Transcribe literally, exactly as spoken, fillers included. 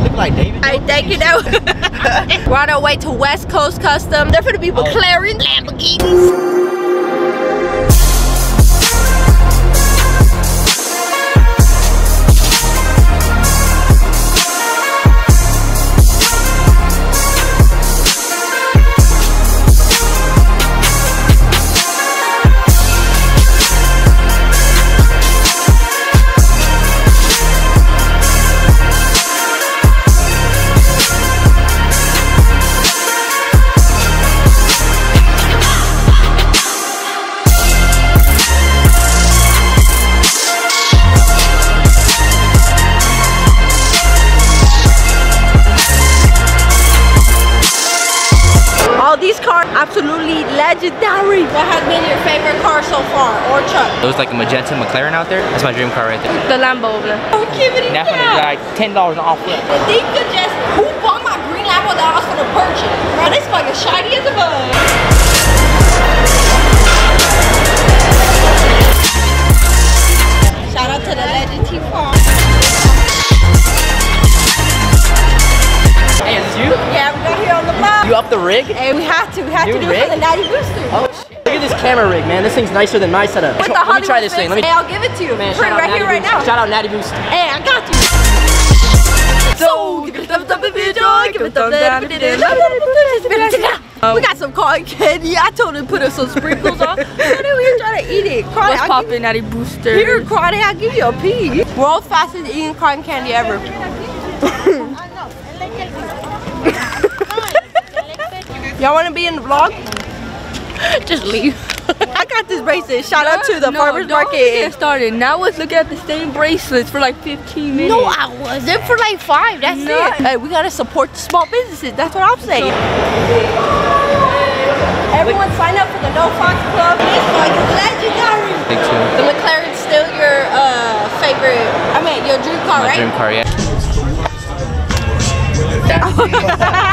it look like David? I think you know. We're on our way to West Coast Custom. They're gonna be McLaren, oh. Lamborghinis. Absolutely legendary. What has been your favorite car so far, or truck? It was like a magenta McLaren out there. That's my dream car right there. The Lambo. Oh, give it that down. Like ten dollars off. If they could just, who bought my green Lambo that I was gonna purchase? Bro, this fucking shiny as a bug. Shout out to the legend T Farm. Hey, it's you? Yeah, we got here on the block. You up the rig? Hey, we have to. We have New to do rig? It for the Natty Booster. Oh, shit. Look at this camera rig, man. This thing's nicer than my setup. With the Let Hollywood me try this thing. Let me... Hey, I'll give it to you, man. Print right here, right now. Shout out Natty Booster. Hey, I got you. So, give it a thumbs up if you enjoy. Give it a thumbs down if you didn't. Um, we got some cotton candy. I told him to put some sprinkles on. And then we try to eat it. Crawdad, what's popping, Natty Booster? Here, Crawdad, I'll give you a pee. World's fastest eating cotton candy ever. Y'all want to be in the vlog? Just leave. I got this bracelet. Shout out to the no, farmers don't market. Get started. Now let's look at the same bracelets for like fifteen minutes. No, I wasn't for like five. That's no. it. Hey, we gotta support the small businesses. That's what I'm saying. So, everyone, sign up for the No Fox Club. It's like legendary. Thank you. The McLaren's still your uh, favorite. I mean, your dream car, My right? Dream car, yeah.